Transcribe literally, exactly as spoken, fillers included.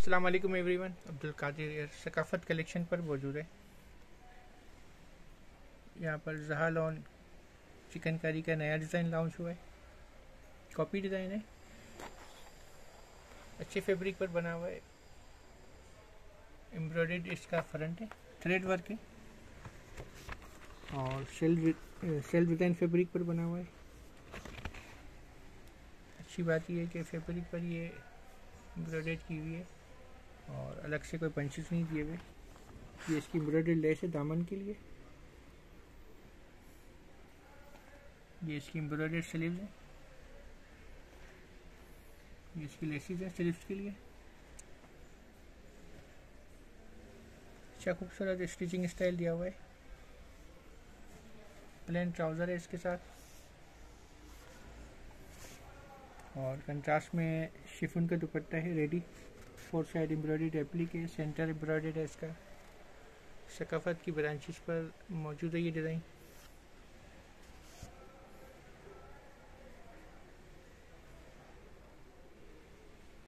अस्सलाम वालेकुम everyone, Abdul Qadir Saqafat collection पर मौजूद है। यहाँ पर जहा लॉन चिकनकारी का नया डिज़ाइन लॉन्च हुआ है। कॉपी डिज़ाइन है, अच्छे फैब्रिक पर बना हुआ है। एम्ब्रॉयडर्ड इसका फ्रंट है, थ्रेड वर्क है और सेल्फ सेल्फ डिज़ाइन फैब्रिक पर बना हुआ है। अच्छी बात यह है कि फैब्रिक पर ये एम्ब्रॉयडर्ड की हुई है और अलग से कोई पंचेस नहीं दिए हुए। ये इसकी एम्ब्रॉयडर्ड लेस है दामन के लिए। ये इसकी एम्ब्रॉयडर्ड स्लीव्स है, ये इसकी लेसेस है स्लीव्स के लिए। अच्छा खूबसूरत स्टिचिंग स्टाइल दिया हुआ है। प्लेन ट्राउज़र है इसके साथ और कंट्रास्ट में शिफॉन का दुपट्टा है ready. Four side embroidered applique है, सेंटर एम्ब्रॉयडर्ड है। इसका सकाफत की ब्रांचेस पर मौजूद है ये डिज़ाइन।